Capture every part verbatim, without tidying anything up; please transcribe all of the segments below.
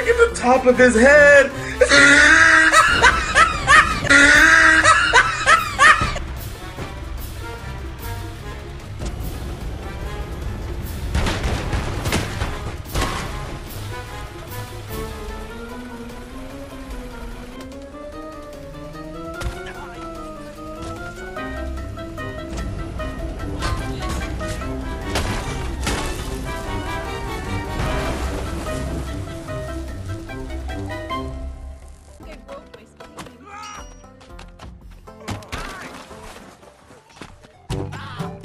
Look at the top of his head.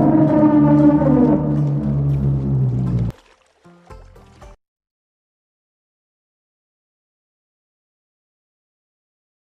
You